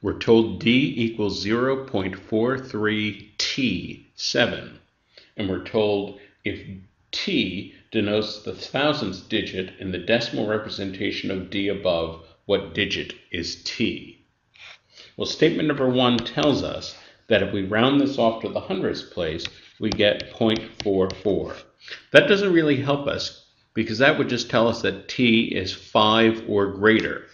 We're told D equals 0.43T7. And we're told if T denotes the thousandth digit in the decimal representation of D above, what digit is T? Well, statement number one tells us that if we round this off to the hundredth place, we get 0.44. That doesn't really help us because that would just tell us that T is 5 or greater.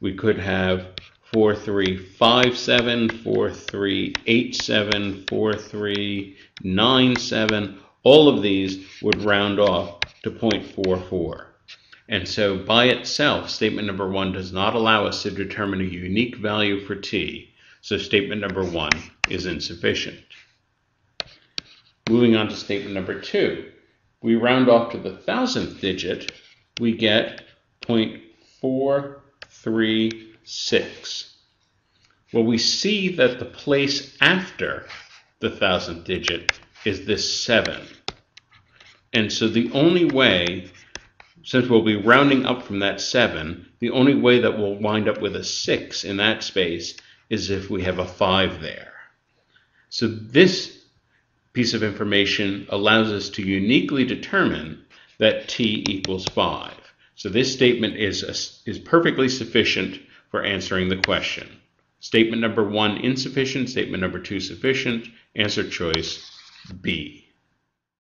We could have 4357, 4387, 4397. All of these would round off to 0.44. And so by itself, statement number one does not allow us to determine a unique value for T. So statement number one is insufficient. Moving on to statement number two. We round off to the thousandth digit, we get 0.436. Well, we see that the place after the thousandth digit is this 7. And so the only way, since we'll be rounding up from that 7, the only way that we'll wind up with a 6 in that space is if we have a 5 there. So this piece of information allows us to uniquely determine that T equals 5. So this statement is perfectly sufficient for answering the question. Statement number one, insufficient. Statement number two, sufficient. Answer choice B.